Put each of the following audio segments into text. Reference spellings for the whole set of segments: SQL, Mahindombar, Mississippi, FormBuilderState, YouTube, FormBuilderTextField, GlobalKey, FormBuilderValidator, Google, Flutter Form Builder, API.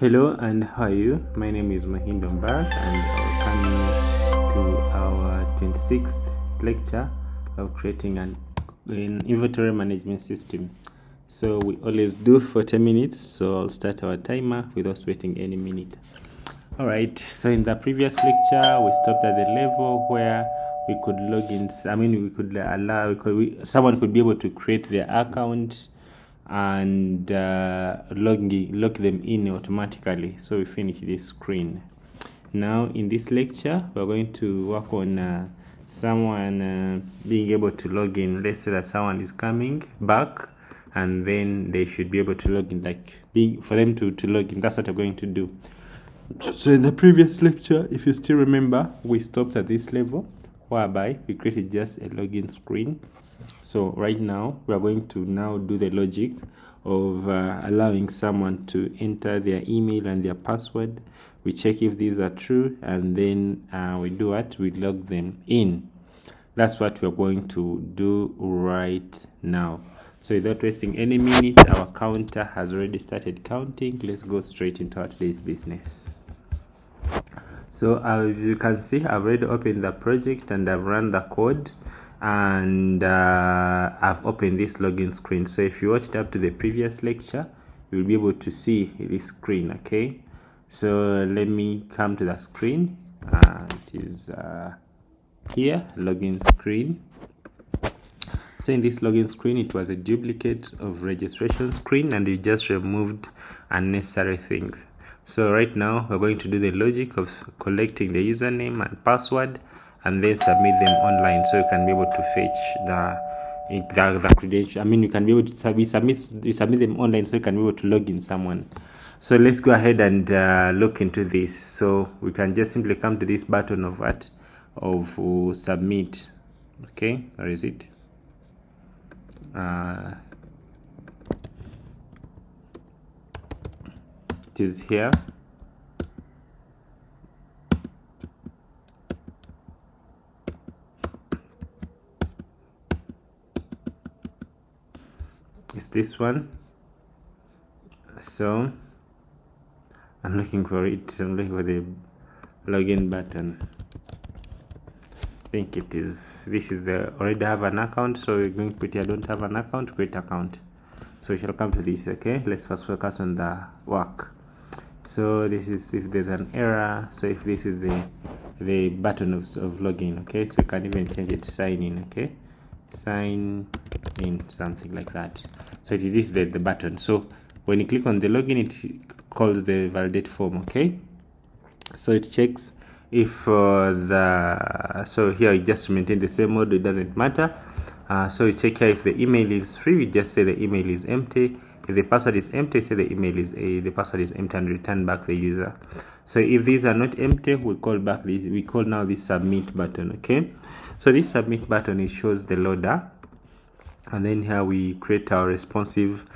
Hello and how are you? My name is Mahindombar and welcome to our 26th lecture of creating an inventory management system. So we always do 40 minutes, so I'll start our timer without waiting any minute. Alright, so in the previous lecture we stopped at the level where we could log in, someone could be able to create their account and log them in automatically. So we finish this screen. Now in this lecture we're going to work on someone being able to log in. Let's say that someone is coming back and then they should be able to log in, for them to log in. That's what we're going to do. So in the previous lecture, if you still remember, we stopped at this level whereby we created just a login screen. So right now we are going to now do the logic of allowing someone to enter their email and their password. We check if these are true, and then we do what? We log them in. That's what we're going to do right now. So without wasting any minute, our counter has already started counting. Let's go straight into today's business. So as you can see, I've already opened the project and I've run the code, and I've opened this login screen. So if you watched up to the previous lecture, you'll be able to see this screen. Okay, so let me come to the screen. It is here, login screen. So in this login screen, it was a duplicate of registration screen, and you just removed unnecessary things. So right now we're going to do the logic of collecting the username and password and then submit them online, so you can be able to fetch the credential. You can be able to submit them online, so you can be able to log in someone. So let's go ahead and look into this. So we can just simply come to this button of submit. Okay, or is it? It is here. It's this one. So I'm looking for it. I'm looking for the login button. I think it is. This is the already have an account, so we're going to put here don't have an account, create account. So we shall come to this. Okay, let's first focus on the work. So this is if there's an error. So if this is the button of login. Okay, so we can even change it to sign in. Okay, sign in, something like that. So it is this the button. So when you click on the login, it calls the validate form. Okay, so it checks if so here we just maintain the same mode, it doesn't matter. So we check here if the email is free, we just say the email is empty. If the password is empty, say the email is the password is empty, and return back the user. So if these are not empty, we call back this, we call now the submit button. Okay, so this submit button, it shows the loader, and then here we create our responsive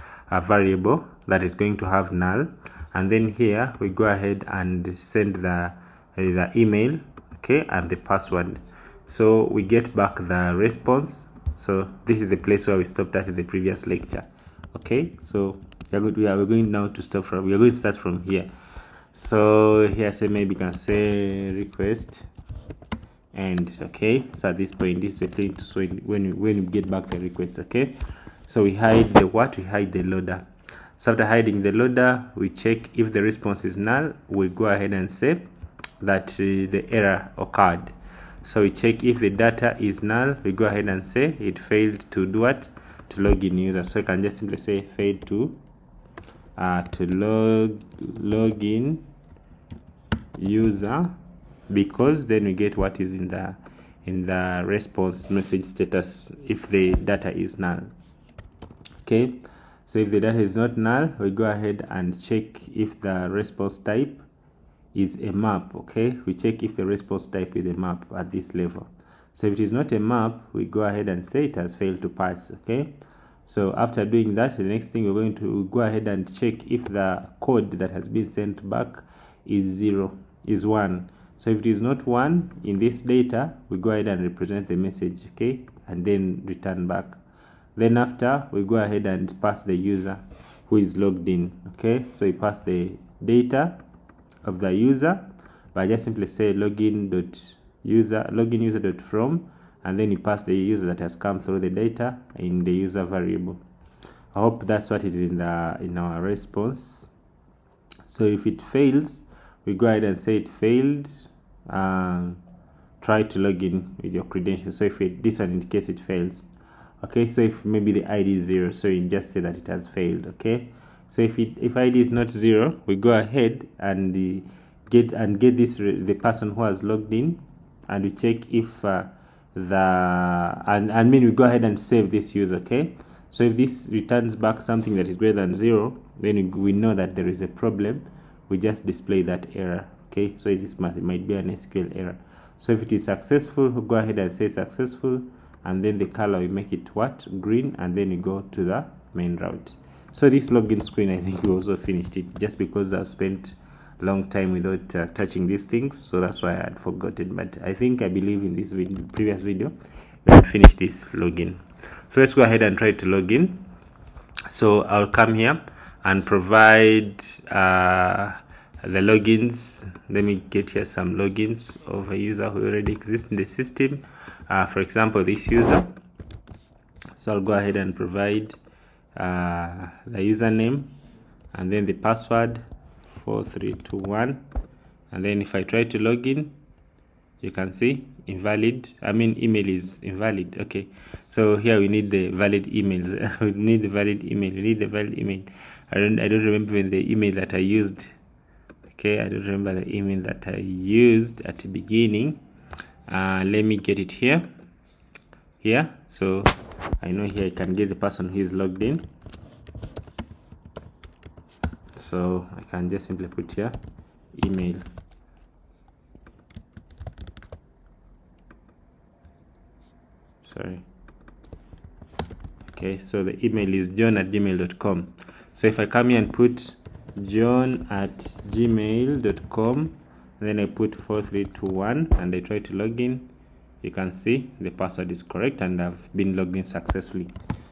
variable that is going to have null, and then here we go ahead and send the email, okay, and the password. So we get back the response. So this is the place where we stopped at in the previous lecture. Okay, so we are going to start from here. So here, say maybe you can say request, and okay, so at this point, this is the place. So when we get back the request, okay, so we hide the what? We hide the loader. So after hiding the loader, we check if the response is null. We go ahead and say that the error occurred. So we check if the data is null. We go ahead and say it failed to do what? To log in user. So you can just simply say failed to log in user, because then we get what is in the response message status if the data is null. Okay, so if the data is not null, we go ahead and check if the response type is a map. Okay, we check if the response type is a map at this level. So if it is not a map, we go ahead and say it has failed to pass. Okay, so after doing that, the next thing we're going to go ahead and check if the code that has been sent back is one. So if it is not one in this data, we go ahead and represent the message, okay, and then return back. Then after, we go ahead and pass the user who is logged in. Okay, so we pass the data of the user by just simply say login user.from, and then you pass the user that has come through the data in the user variable. I hope that's what is in our response. So if it fails, we go ahead and say it failed. Try to log in with your credentials. So if this one indicates it fails, okay. So if maybe the ID is 0, so you just say that it has failed, okay. So if ID is not 0, we go ahead and get the person who has logged in, and we check if we go ahead and save this user, okay. So if this returns back something that is greater than 0, then we know that there is a problem. We just display that error, okay. So this might be an SQL error. So if it is successful, we'll go ahead and say successful, and then the color we make it what? Green, and then you go to the main route. So this login screen, I think we also finished it, just because I've spent a long time without touching these things, so that's why I had forgotten. But I believe in this video, previous video, we had finished this login. So let's go ahead and try to log in. So I'll come here and provide the logins. Let me get here some logins of a user who already exists in the system, for example this user. So I'll go ahead and provide the username and then the password 4321, and then if I try to log in, you can see email is invalid, okay. So here we need the valid emails. We need the valid email. I don't remember when the email that I used. Okay, I don't remember the email that I used at the beginning. Let me get it here. So I know here I can get the person who is logged in. So I can just simply put here email. Sorry. Okay, so the email is john@gmail.com. So if I come here and put john@gmail.com, then I put 4321 and I try to log in, you can see the password is correct and I've been logged in successfully.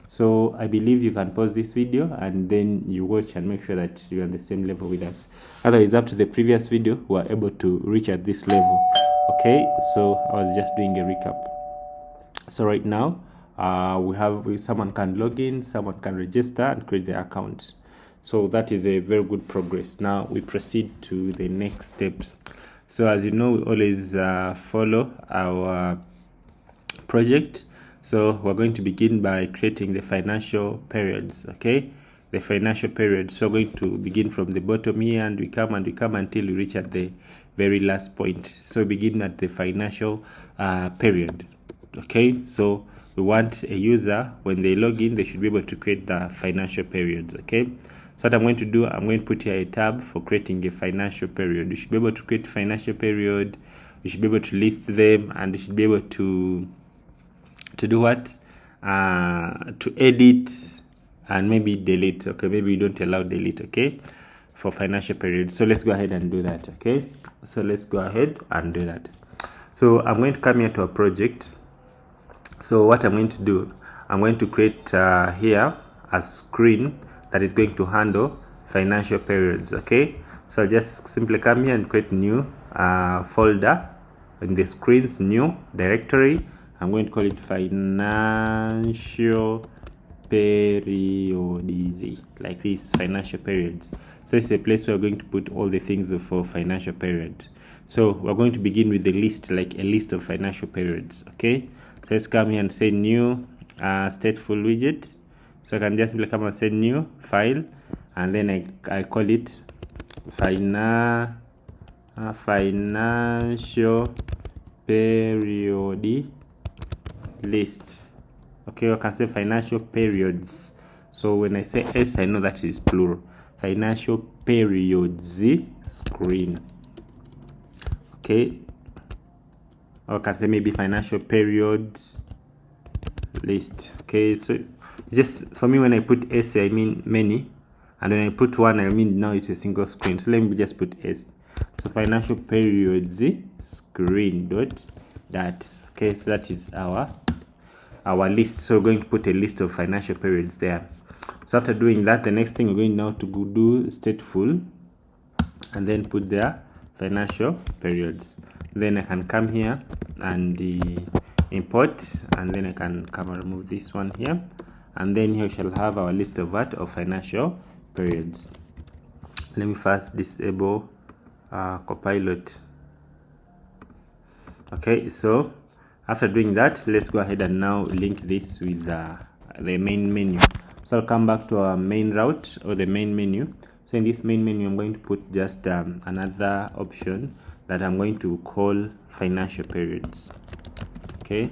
So I believe you can pause this video and then you watch and make sure that you're on the same level with us. Otherwise, up to the previous video, we were able to reach at this level. Okay, so I was just doing a recap. So right now someone can log in, someone can register and create their account. So that is a very good progress. Now we proceed to the next steps. So as you know, we always follow our project. So we're going to begin by creating the financial periods, okay? The financial period. So we're going to begin from the bottom here, and we come until we reach at the very last point. So begin at the financial period, okay? So we want a user, when they log in, they should be able to create the financial periods, okay? So what I'm going to do, I'm going to put here a tab for creating a financial period. You should be able to create a financial period. You should be able to list them, and you should be able to do what? To edit and maybe delete. Okay, maybe you don't allow delete, okay? For financial period. So let's go ahead and do that, okay? So let's go ahead and do that. So I'm going to come here to a project. So what I'm going to do, I'm going to create here a screen that is going to handle financial periods, okay? So I'll just simply come here and create new folder in the screens, new directory. I'm going to call it financial periods, like this, financial periods. So it's a place where we're going to put all the things for financial period. So we're going to begin with the list, like a list of financial periods, okay? So let's come here and say new stateful widget. So I can just simply come and say new file, and then I call it financial period list. Okay, I can say financial periods. So when I say S, I know that is plural. Financial periods screen. Okay, or I can say maybe financial periods list. Okay, so just for me, when I put S, I mean many, and when I put one, I mean now it's a single screen. So let me just put S. So financial periods screen dot that. Okay, so that is our list. So we're going to put a list of financial periods there. So after doing that, the next thing we're going now to do stateful and then put their financial periods. Then I can come here and import, and then I can come and remove this one here, and then here we shall have our list of what, of financial periods. Let me first disable Copilot. Okay, so after doing that, let's go ahead and now link this with the main menu. So I'll come back to our main route or the main menu. So in this main menu, I'm going to put just another option that I'm going to call financial periods. Okay,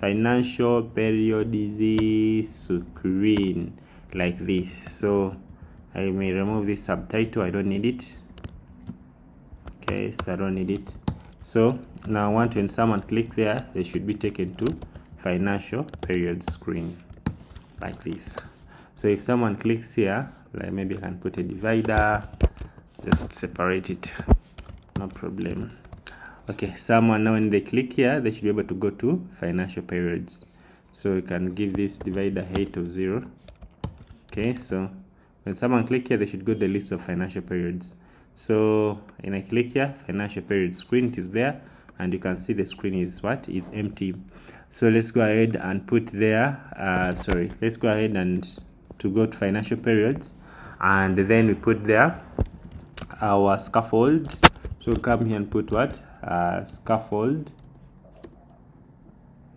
financial period is screen like this. So I may remove this subtitle, I don't need it. Okay, so I don't need it. So now I want when someone click there, they should be taken to financial period screen like this. So if someone clicks here, like maybe I can put a divider, just separate it, no problem. Okay, someone now when they click here, they should be able to go to financial periods. So we can give this divider height of 0. Okay, so when someone click here, they should go to the list of financial periods. So when I click here, financial period screen is there, and you can see the screen is what, is empty. So let's go ahead and put there. Let's go ahead and go to financial periods, and then we put there our scaffold. So we'll come here and put what, scaffold.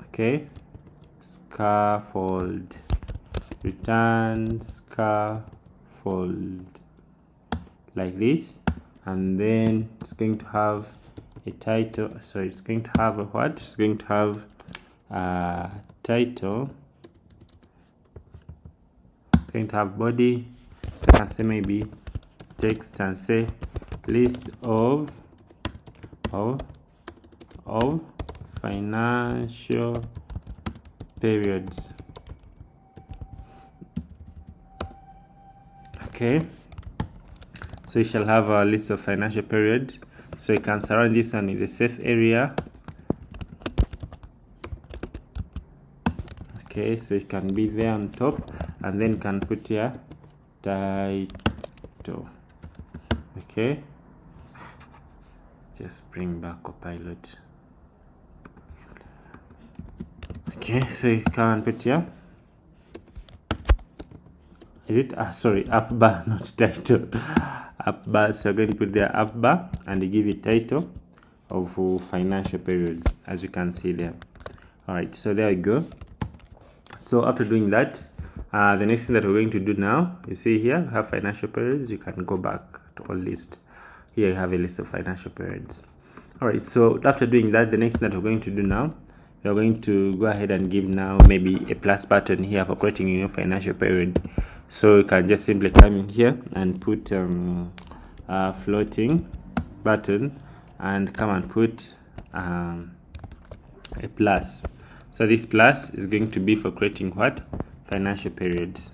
Okay, scaffold, return scaffold like this, and then it's going to have a title. So it's going to have a what, it's going to have a title, it's going to have body. So I can say maybe text and say list of financial periods. Okay, so you shall have a list of financial period. So you can surround this one with a safe area. Okay, so it can be there on top, and then you can put here title. Okay, just bring back Copilot. Okay, so you can put here. Is it up bar, not title? Up bar. So we're going to put there up bar and give it title of financial periods, as you can see there. All right, so there we go. So after doing that, the next thing that we're going to do now, you see here you have financial periods. You can go back to all list. Here you have a list of financial periods. All right, so after doing that, the next thing that we're going to do now, we're going to go ahead and give now maybe a plus button here for creating a new financial period. So you can just simply come in here and put a floating button, and come and put a plus. So this plus is going to be for creating what, financial periods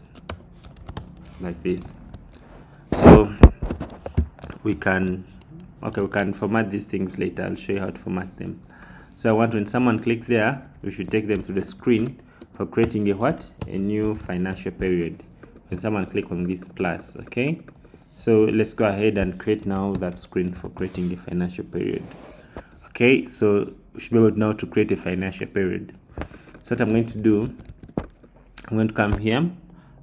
like this. So we can, okay, we can format these things later. I'll show you how to format them. So I want when someone click there, we should take them to the screen for creating a what, a new financial period, when someone click on this plus. Okay, so let's go ahead and create now that screen for creating a financial period. Okay, so we should be able now to create a financial period. So what I'm going to do, I'm going to come here,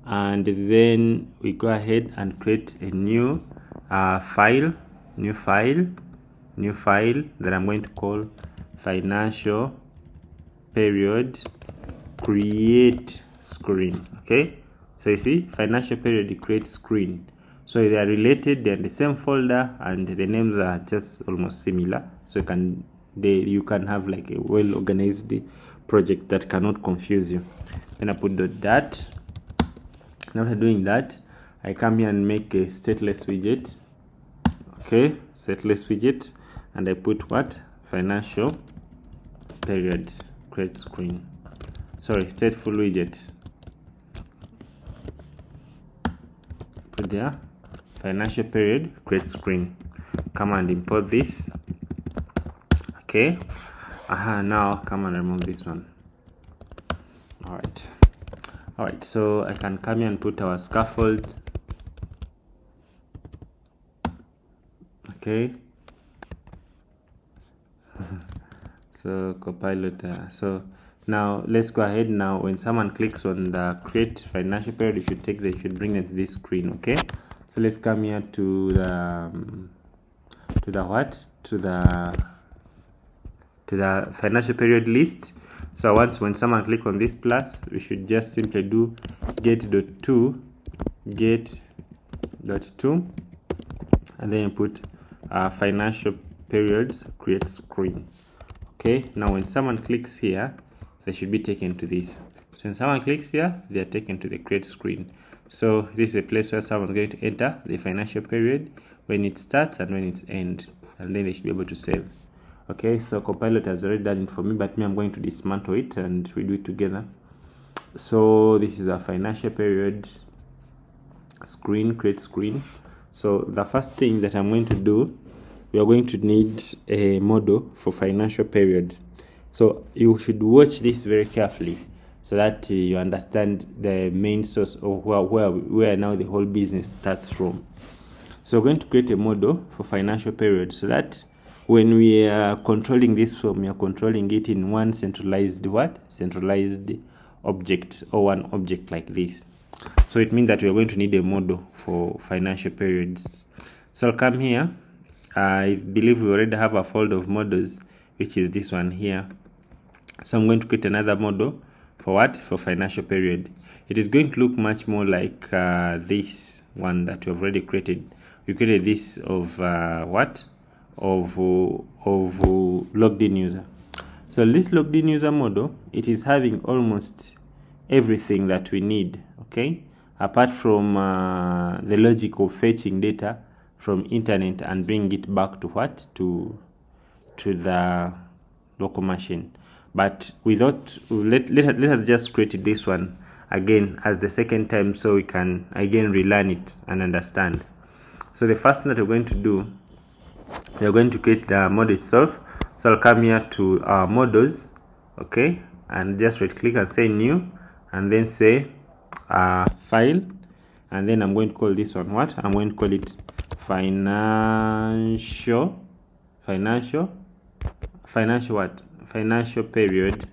and then we go ahead and create a new file that I'm going to call financial period create screen. Okay, so you see financial period create screen. So they are related, they're in the same folder, and the names are just almost similar. So you can have like a well organized project that cannot confuse you. Then I put that. After doing that, I come here and make a stateless widget. Okay, stateless widget, and I put what, financial period create screen, stateful widget. Put there financial period create screen. Come and import this. Okay, now come and remove this one. All right, all right, so I can come here and put our scaffold. Okay. So Copilot. So now let's go ahead. Now when someone clicks on the create financial period, it should take, they should bring them to this screen. Okay. So let's come here to the financial period list. So once when someone click on this plus, we should just simply do get.to and then put financial periods create screen. Okay, now when someone clicks here, they should be taken to this. So when someone clicks here, they are taken to the create screen. So this is a place where someone's going to enter the financial period, when it starts and when it's end, and then they should be able to save. Okay, so Copilot has already done it for me, but me, I'm going to dismantle it and we do it together. So this is our financial period screen, create screen. So the first thing that I'm going to do, we are going to need a model for financial period. So you should watch this very carefully so that you understand the main source of where now the whole business starts from. So we're going to create a model for financial period so that when we are controlling this form, we are controlling it in one centralized object, or one object like this. So it means that we are going to need a model for financial periods. So I'll come here. I believe we already have a folder of models, which is this one here. So I'm going to create another model for what? For financial period. It is going to look much more like this one that we've already created. We created this of logged in user. So this logged in user model, it is having almost everything that we need. Okay, apart from the logic of fetching data from internet and bring it back to what? To the local machine. But without, let us just create this one again as the second time, so we can again relearn it and understand. So the first thing that we're going to do, we are going to create the model itself. So I'll come here to our models, okay, and just right click and say new, and then say file, and then I'm going to call this one what? I'm going to call it financial period.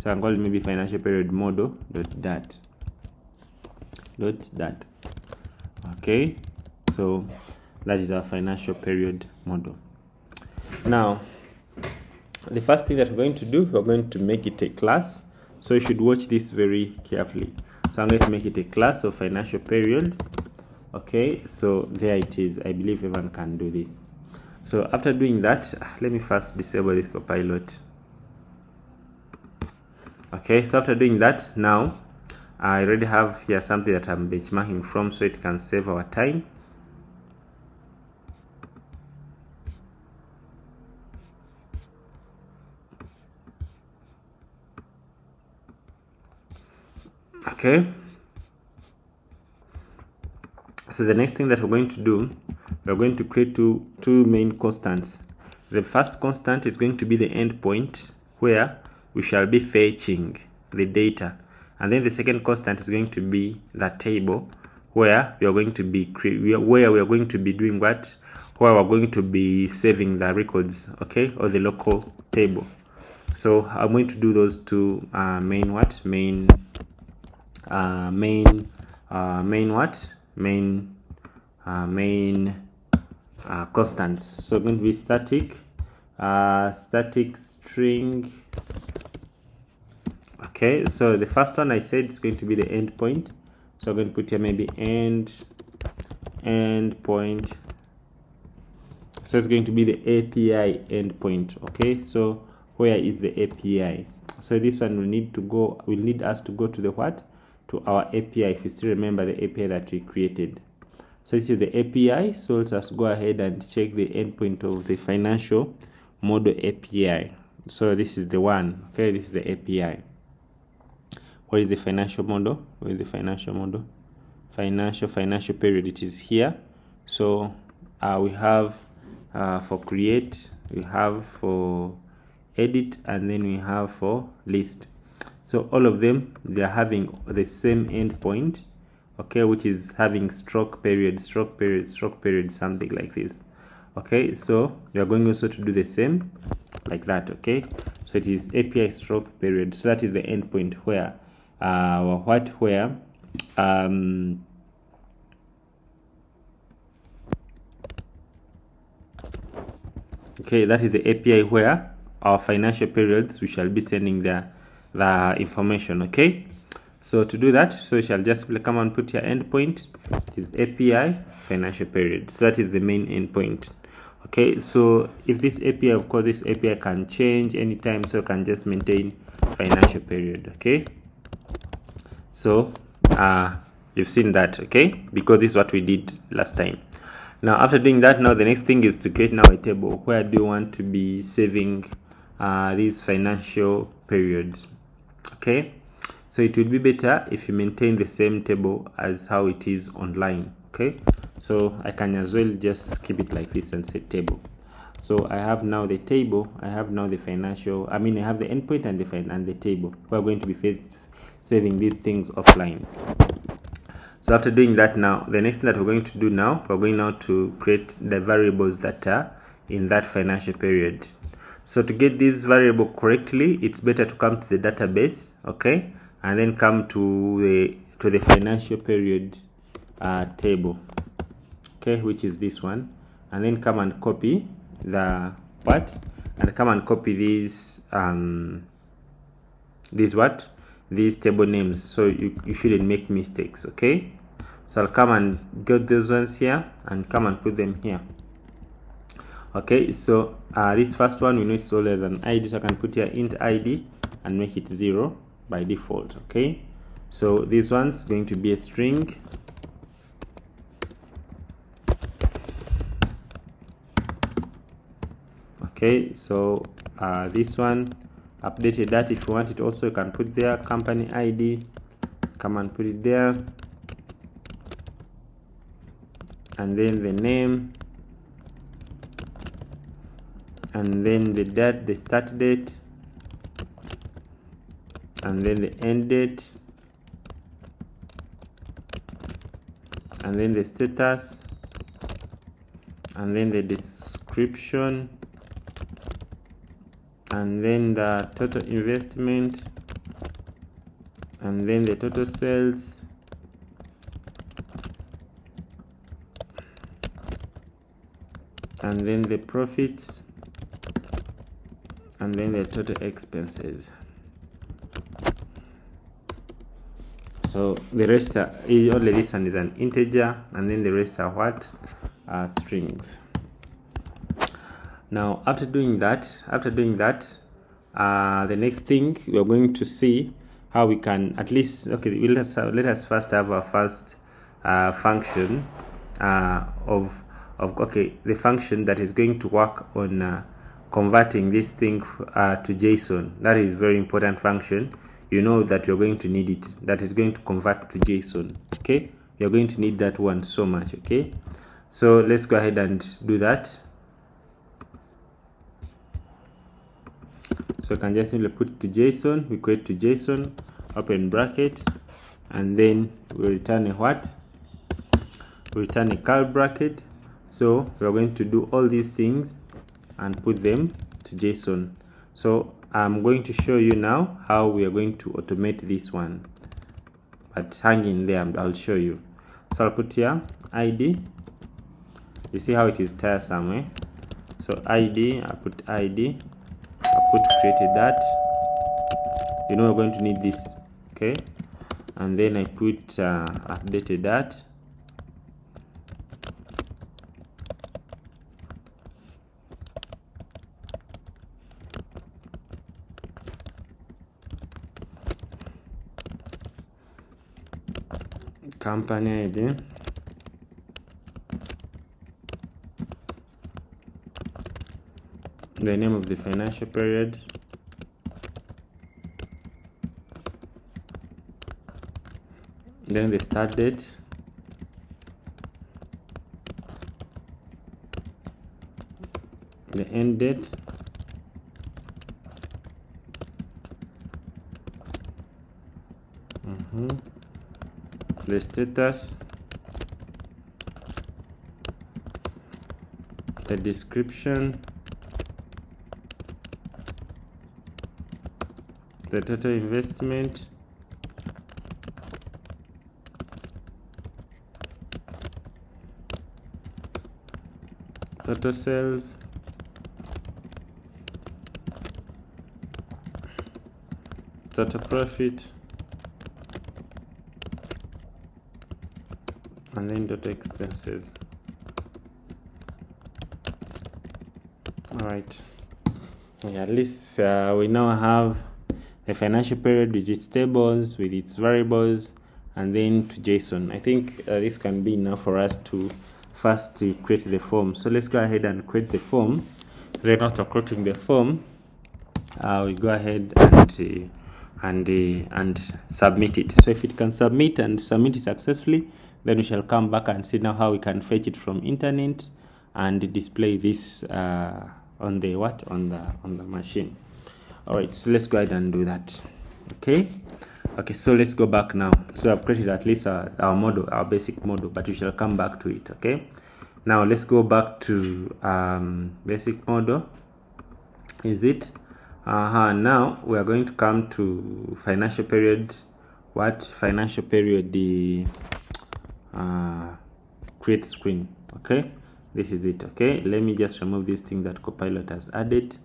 So I'm calling maybe financial period model dot that. Okay, so that is our financial period model. Now the first thing that we're going to do, we're going to make it a class. So you should watch this very carefully. So I'm going to make it a class of financial period. Okay, so there it is. I believe everyone can do this. So after doing that, let me first disable this Copilot. Okay, so after doing that, now I already have here something that I'm benchmarking from, so it can save our time. Okay, so the next thing that we're going to do, we're going to create two main constants. The first constant is going to be the endpoint where we shall be fetching the data, and then the second constant is going to be the table where we are going to be doing what? Where we're going to be saving the records, okay, or the local table. So I'm going to do those two main constants. So it's going to be static string. Okay, so the first one I said is going to be the endpoint. So I'm going to put here maybe endpoint. So it's going to be the API endpoint. Okay, so where is the API? So this one will need us to go to the what? To our API, if you still remember the API that we created. So this is the API. So let's just go ahead and check the endpoint of the financial model API. So this is the one. Okay, this is the API. Where is the financial model? Where is the financial model? Financial period. It is here. So we have for create, we have for edit, and then we have for list. So all of them, they are having the same endpoint, okay, which is having stroke period, stroke period, stroke period, something like this. Okay, so we are going also to do the same like that. Okay, so it is API stroke period. So that is the endpoint where okay, that is the API where our financial periods, we shall be sending the information. Okay, so to do that, so we shall just come and put your endpoint. It is API financial periods. So that is the main endpoint. Okay, so if this API, of course, this API can change anytime, so you can just maintain financial period. Okay, so you've seen that, okay, because this is what we did last time. Now after doing that, now the next thing is to create now a table where do you want to be saving these financial periods. Okay, so it would be better if you maintain the same table as how it is online. Okay, so I can as well just keep it like this and say table. So I have now the table, I have now the financial, I mean I have the endpoint and the table. We're going to be saving these things offline. So after doing that, now the next thing that we're going to do now, we're going now to create the variables that are in that financial period. So to get this variable correctly, it's better to come to the database, okay, and then come to the financial period table, okay, which is this one, and then come and copy the what, and come and copy these what, these table names, so you shouldn't make mistakes. Okay, so I'll come and get those ones here and come and put them here. Okay, so this first one, we know it's always an id, so I can put here int id and make it 0 by default. Okay, so this one's going to be a string. Okay, so this one, updated that. If you want it also, you can put there company ID, come and put it there, and then the name, and then the date, the start date, and then the end date, and then the status, and then the description, and then the total investment, and then the total sales, and then the profits, and then the total expenses. So the rest are only, this one is an integer, and then the rest are what, are strings. Now after doing that, the next thing we are going to see how we can at least, okay, let us first have our first function okay, the function that is going to work on converting this thing to JSON. That is very important function. You know that you're going to need it. That is going to convert to JSON. Okay, you're going to need that one so much. Okay, so let's go ahead and do that. So I can just simply put to JSON, we create to JSON, open bracket, and then we return a what? We return a curly bracket. So we are going to do all these things and put them to JSON. So I'm going to show you now how we are going to automate this one. But hang in there, I'll show you. So I'll put here ID. You see how it is tiresome, eh? So ID, I put ID. Put created that, you know, we're going to need this. Okay, and then I put updated that, company ID, the name of the financial period, then the start date, the end date, listed as the description, the total investment, total sales, total profit, and then total expenses. All right, yeah, at least we now have the financial period with its tables, with its variables, and then to JSON. I think this can be enough for us to first create the form. So let's go ahead and create the form. Then after creating the form, we go ahead and submit it. So if it can submit and submit it successfully, then we shall come back and see now how we can fetch it from internet and display this on the what, on the machine. All right, so let's go ahead and do that. Okay, so let's go back now. So I've created at least our model, our basic model, but we shall come back to it. Okay, now let's go back to basic model. Is it now we are going to come to financial period. What financial period? The create screen. Okay, this is it. Okay, let me just remove this thing that Copilot has added.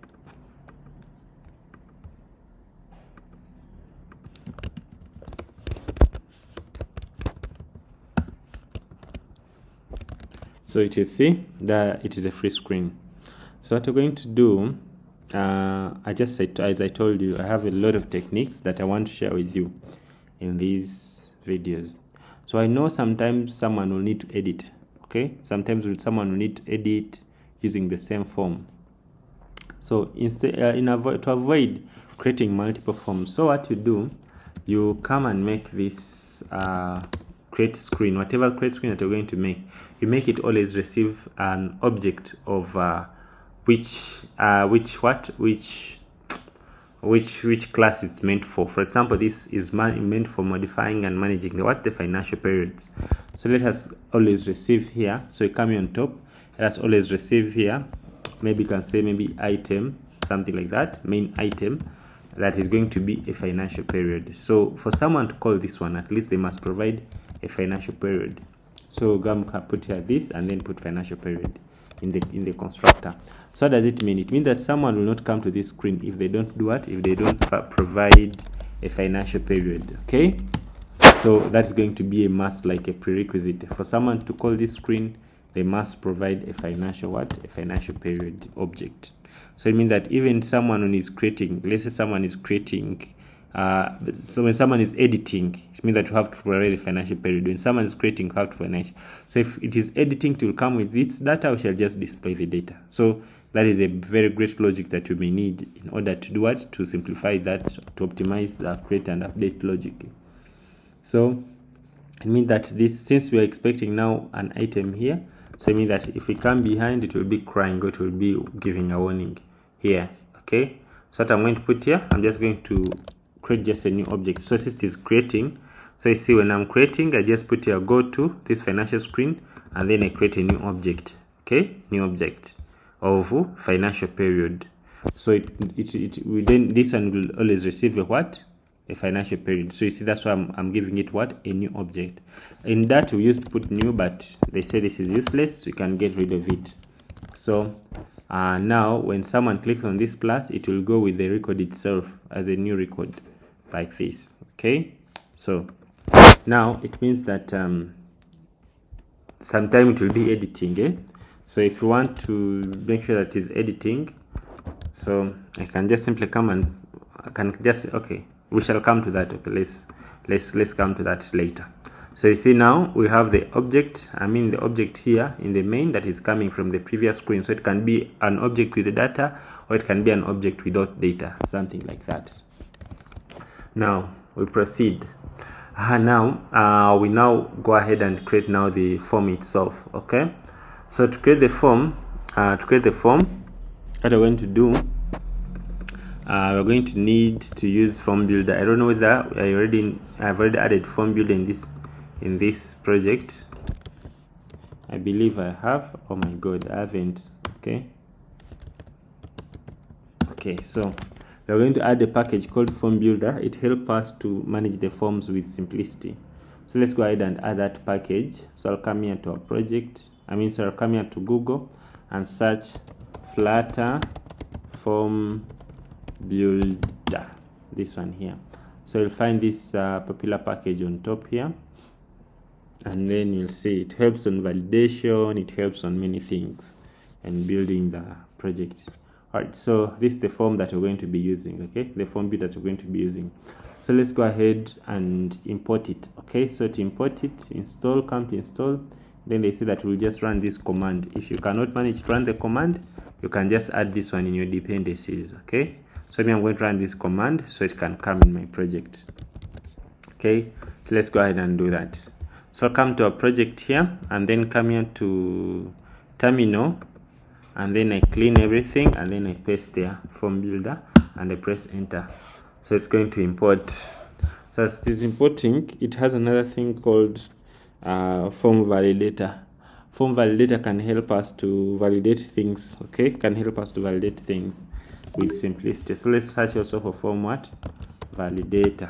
So you can see that it is a free screen. So what we're going to do, I just said, as I told you, I have a lot of techniques that I want to share with you in these videos. So I know sometimes someone will need to edit. Okay, sometimes someone will need to edit using the same form. So instead, to avoid creating multiple forms, so what you do, you come and make this create screen, whatever create screen that you're going to make, you make it always receive an object of which class it's meant for. For example, this is meant for modifying and managing the financial periods. So let us always receive here. So you come here on top, let us always receive here. Maybe you can say maybe item, something like that, main item. That is going to be a financial period. So for someone to call this one, at least they must provide a financial period. So Gum can put here this and then put financial period in the constructor. So what does it mean? It means that someone will not come to this screen if they don't do what? If they don't provide a financial period. Okay, so that's going to be a must, like a prerequisite for someone to call this screen. They must provide a financial what? A financial period object. So it means that even someone who is creating, let's say someone is creating, so when someone is editing, it means that you have to provide a financial period. When someone is creating, you have to finish. So if it is editing, it will come with its data, we shall just display the data. So that is a very great logic that you may need in order to do what? To simplify that, to optimize the create and update logic. So it means that this, since we are expecting now an item here, so I mean that if we come behind, it will be crying, or it will be giving a warning here. Okay, so what I'm going to put here, I'm just going to create just a new object. So since it is creating, so you see when I'm creating, I just put here go to this financial screen, and then I create a new object. Okay, new object of financial period. So this one will always receive a what? A financial period. So you see, that's why I'm giving it what? A new object. In that we used to put new, but they say this is useless, so you can get rid of it. So now when someone clicks on this plus, it will go with the record itself as a new record, like this. Okay, so now it means that sometime it will be editing, eh? So if you want to make sure that is editing, so I can just simply come and I can just, okay, we shall come to that. Okay, let's come to that later. So you see now we have the object, the object here in the main that is coming from the previous screen. So it can be an object with the data, or it can be an object without data, something like that. Now we proceed. We now go ahead and create now the form itself. Okay, so to create the form, what I'm going to do, we're going to need to use form builder. I don't know whether I've already added form builder in this in this project. I believe I have. Oh my god, I haven't. Okay, so we are going to add a package called Form Builder. It helps us to manage the forms with simplicity. So let's go ahead and add that package. So I'll come here to our project. I'll come here to Google and search Flutter Form Builder. This one here. So you'll find this popular package on top here, and then you'll see it helps on validation, it helps on many things and building the project. Alright, so this is the form that we're going to be using, okay? The form builder that we're going to be using. So let's go ahead and import it, okay? So to import it, install, come to install. Then they say that we'll just run this command. If you cannot manage to run the command, you can just add this one in your dependencies, okay? So I'm going to run this command so it can come in my project, okay? So let's go ahead and do that. So I'll come to our project here and then come here to terminal. And then I clean everything and then I paste there form builder and I press enter. So it's going to import. So as it is importing, it has another thing called form validator. Form validator can help us to validate things, okay? Can help us to validate things with simplicity. So let's search also for form validator.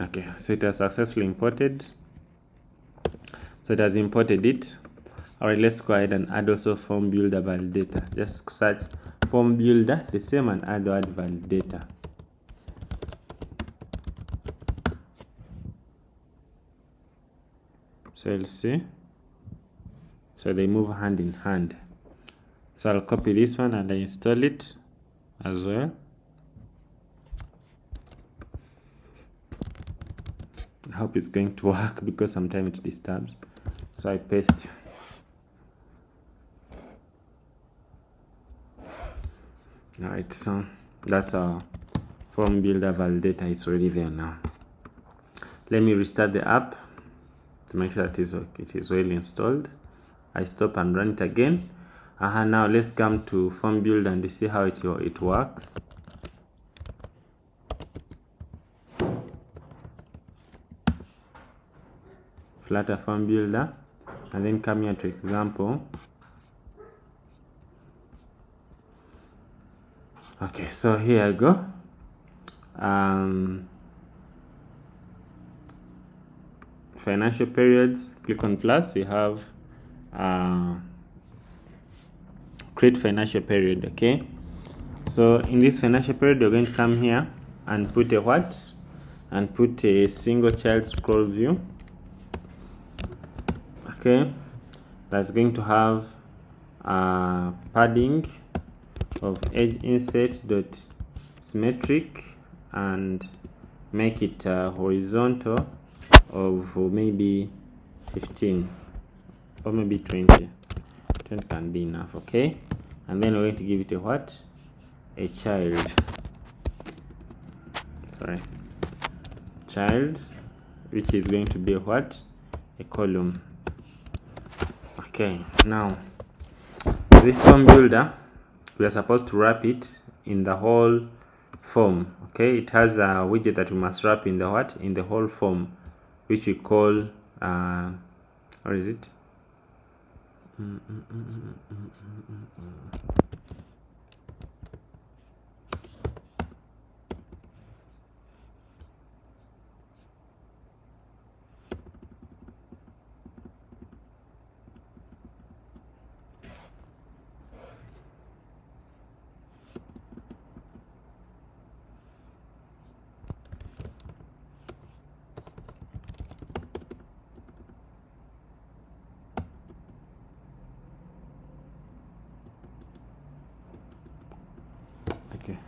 Okay, so it has successfully imported. So it has imported it. All right, let's go ahead and add also form builder validator. Just search form builder, the same, and add word validator. So you'll see. So they move hand in hand. So I'll copy this one and I install it as well. I hope it's going to work because sometimes it disturbs. So I paste. Alright, so that's our form builder validator. It's already there now. Let me restart the app to make sure that it is well installed. I stop and run it again. Now let's come to form builder and see how it works. Flutter form builder, and then come here to example. Okay, so here I go. Financial periods, click on plus. We have create financial period. Okay, so in this financial period, you're going to come here and put a what? And put a single child scroll view. Okay, that's going to have a padding of edge inset dot symmetric and make it horizontal of maybe 15 or maybe 20. 20 can be enough, okay? And then we're going to give it a what? A child. Sorry. Child, which is going to be a what? A column. Okay, now this form builder, we are supposed to wrap it in the whole form. Okay, it has a widget that we must wrap in the what? In the whole form, which we call or is it?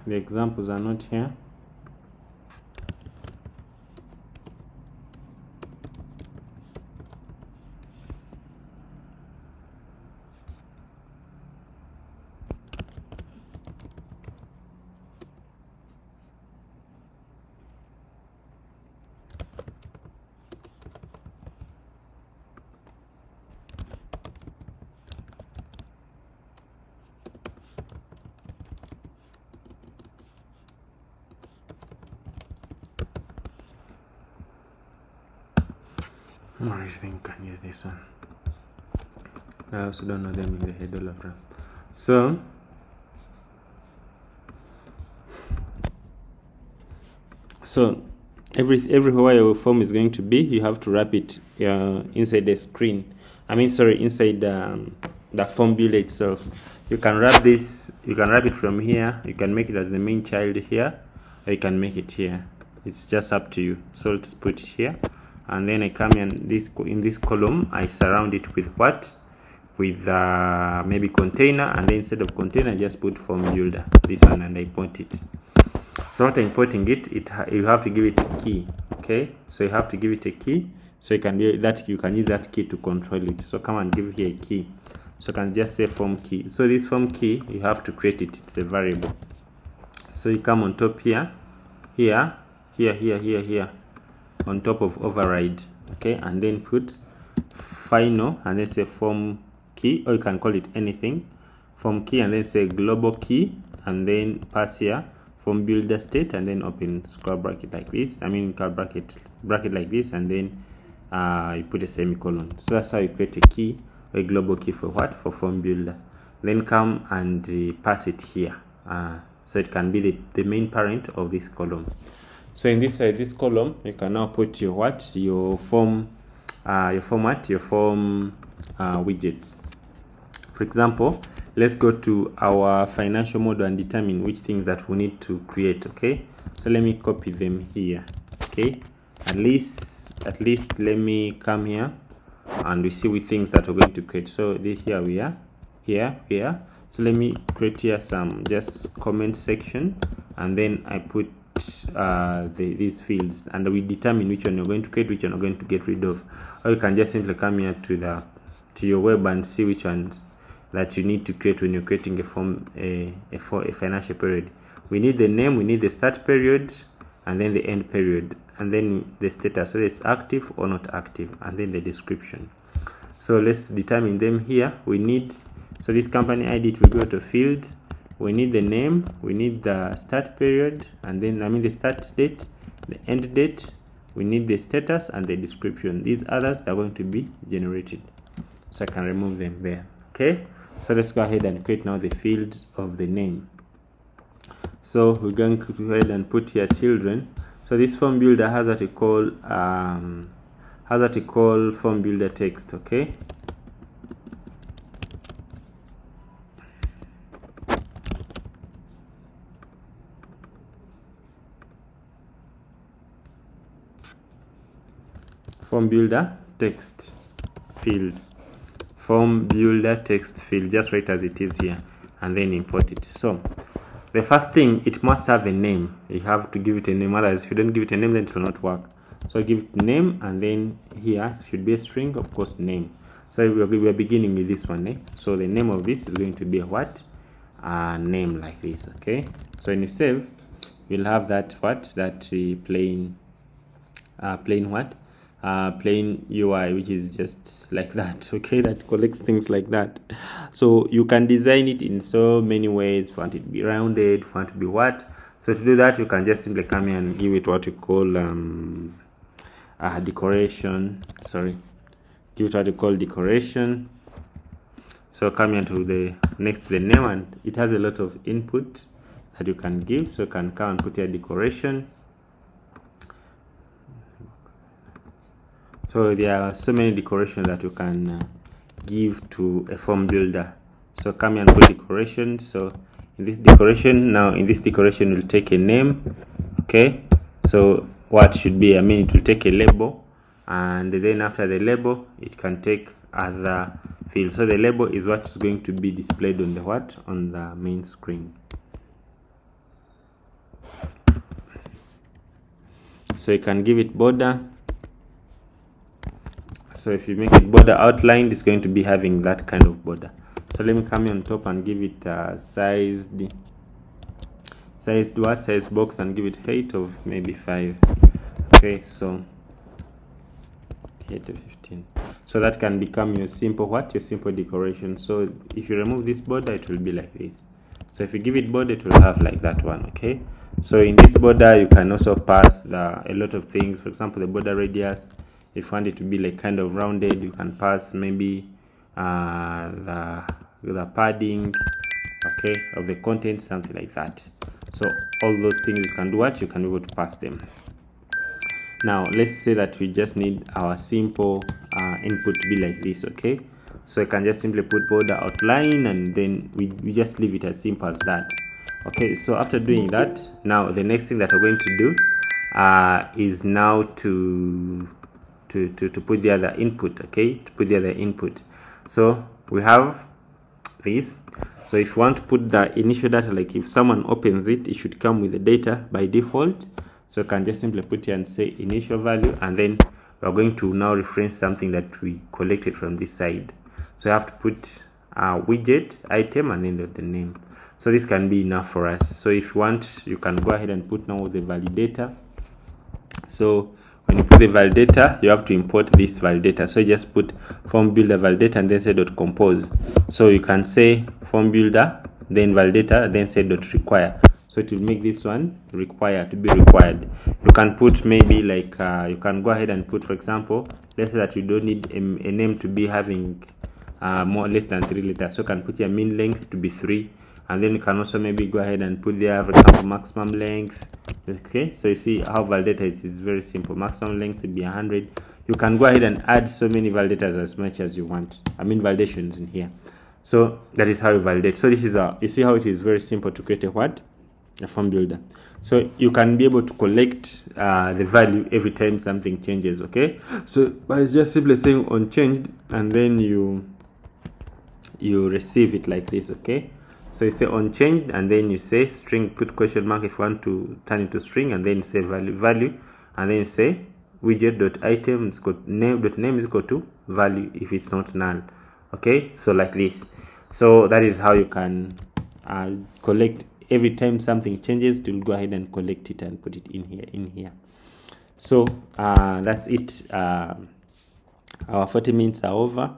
The examples are not here. No, I think I can use this one. I also don't know them in the head of RAM. So every wire form is going to be, you have to wrap it inside the screen. I mean, sorry, inside the form builder itself. You can wrap this. You can wrap it from here. You can make it as the main child here, or you can make it here. It's just up to you. So let's put it here, and then I come in this column. I surround it with what? With maybe container, and then instead of container, I just put form builder. This one, and I import it. So after importing it, you have to give it a key. Okay, so you have to give it a key. So you can be that you can use that key to control it. So come and give here a key. So I can just say form key. So this form key, you have to create it. It's a variable. So you come on top here, here, on top of override. Okay, and then put final, and then say form key, or you can call it anything. Form key, and then say global key, and then pass here form builder state, and then open square bracket like this. I mean bracket like this, and then you put a semicolon. So that's how you create a key, a global key for what? For form builder. Then come and pass it here, so it can be the main parent of this column. So in this column, you can now put your what? Your form, widgets. For example, let's go to our financial model and determine which things that we need to create. Okay, so let me copy them here. Okay, at least let me come here, and we see which things that we're going to create. So this here we are, here. So let me create here some just comment section, and then I put these fields, and we determine which one you're going to create, which one you're going to get rid of. Or you can just simply come here to the your web and see which ones that you need to create when you're creating a form for a financial period. We need the name, we need the start period, and then the end period, and then the status, whether it's active or not active, and then the description. So let's determine them here. We need, so this company ID, we go to field, we need the name, we need the start period, and then I mean the start date, the end date, we need the status and the description. These others are going to be generated, so I can remove them there. Okay, so let's go ahead and create now the field of the name. So we're going to go ahead and put here children. So this form builder has what you call form builder text. Okay, form builder text field, form builder text field, just write as it is here, and then import it. So the first thing, it must have a name. You have to give it a name, otherwise if you don't give it a name, then it will not work. So give it name, and then here should be a string, of course, name. So we are beginning with this one, eh? So the name of this is going to be a what? A name like this. Okay, so when you save, you'll have that what? That plain what? Plain UI, which is just like that. Okay, that collects things like that. So you can design it in so many ways. Want it to be rounded, want it to be what? So to do that, you can just simply come here and give it what you call decoration. Sorry, give it what you call decoration. So come here to the next to the name, and it has a lot of input that you can give. So you can come and put your decoration. So there are so many decorations that you can give to a form builder. So come here and put decoration. So in this decoration, we'll take a name. Okay, so what should be, I mean, it will take a label, and then after the label, it can take other fields. So the label is what is going to be displayed on the what? On the main screen. So you can give it border. So if you make it border outlined, it's going to be having that kind of border. So let me come on top and give it size box, and give it height of maybe 5. Okay, so height of 15. So that can become your simple what? Your simple decoration. So if you remove this border, it will be like this. So if you give it border, it will have like that one. Okay, so in this border, you can also pass a lot of things. For example, the border radius. If you want it to be like kind of rounded, you can pass maybe the padding, okay, of the content, something like that. So all those things you can do, what you can be able to pass them. Now let's say that we just need our simple input to be like this, okay. So I can just simply put border outline, and then we just leave it as simple as that, okay. So after doing that, now the next thing that I'm going to do is now to put the other input, okay, to put the other input. So we have this. So if you want to put the initial data, like if someone opens it, it should come with the data by default. So you can just simply put here and say initial value, and then we're going to now reference something that we collected from this side. So you have to put a widget item and then the name. So this can be enough for us. So if you want, you can go ahead and put now the validator. So when you put the validator, you have to import this validator. So you just put form builder validator and then say dot compose. So you can say form builder, then validator, then say dot require. So it will make this one require, to be required. You can put maybe like you can go ahead and put, for example, let's say that you don't need a name to be having more less than 3 letters. So you can put your min length to be 3, and then you can also maybe go ahead and put there, for example, maximum length. Okay, so you see how validator it is very simple. Maximum length to be 100. You can go ahead and add so many validators as much as you want. I mean validations in here. So that is how you validate. So this is our, you see how it is very simple to create a what? A form builder. So you can be able to collect the value every time something changes, okay. So by just simply saying unchanged, and then you receive it like this, okay. So you say unchanged, and then you say string, put question mark if you want to turn it to string, and then you say value, and then you say widget dot item is equal to name dot name is equal to value if it's not null, okay. So like this. So that is how you can collect every time something changes. It will go ahead and collect it and put it in here, in here. So that's it. Our 40 minutes are over.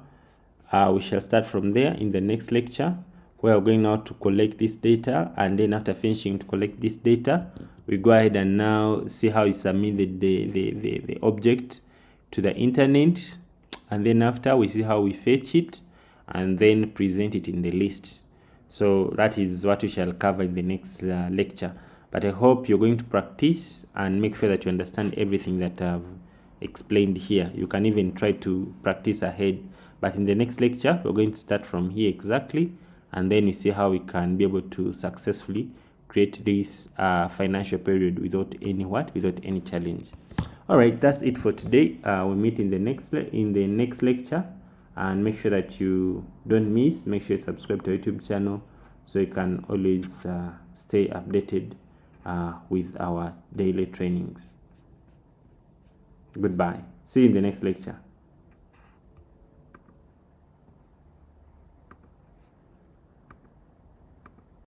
We shall start from there in the next lecture, where we're going now to collect this data, and then after finishing to collect this data, we go ahead and now see how we submit the object to the internet, and then after we see how we fetch it and then present it in the list. So that is what we shall cover in the next lecture. But I hope you're going to practice and make sure that you understand everything that I've explained here. You can even try to practice ahead. But in the next lecture, we're going to start from here exactly. And then you see how we can be able to successfully create this financial period without any what? Without any challenge. All right, that's it for today. We'll meet in the next lecture. And make sure that you don't miss, make sure you subscribe to our YouTube channel so you can always stay updated with our daily trainings. Goodbye. See you in the next lecture.